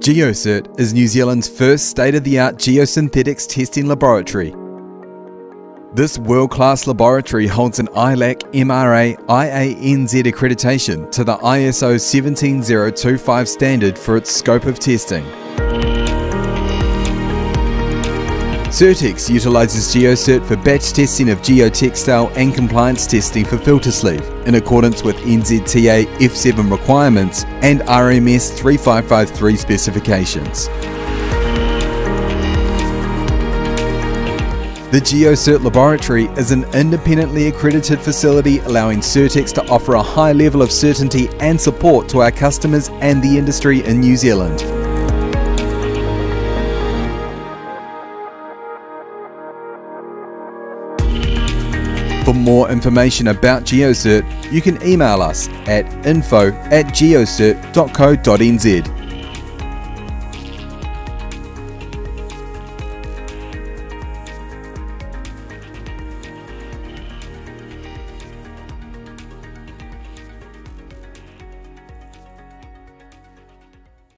GeoCert is New Zealand's first state-of-the-art geosynthetics testing laboratory. This world-class laboratory holds an ILAC, MRA, IANZ accreditation to the ISO 17025 standard for its scope of testing. Cirtex utilises GeoCert for batch testing of geotextile and compliance testing for filter sleeve in accordance with NZTA F7 requirements and RMS 3553 specifications. The GeoCert laboratory is an independently accredited facility allowing Cirtex to offer a high level of certainty and support to our customers and the industry in New Zealand. For more information about GeoCert, you can email us at info@geocert.co.nz.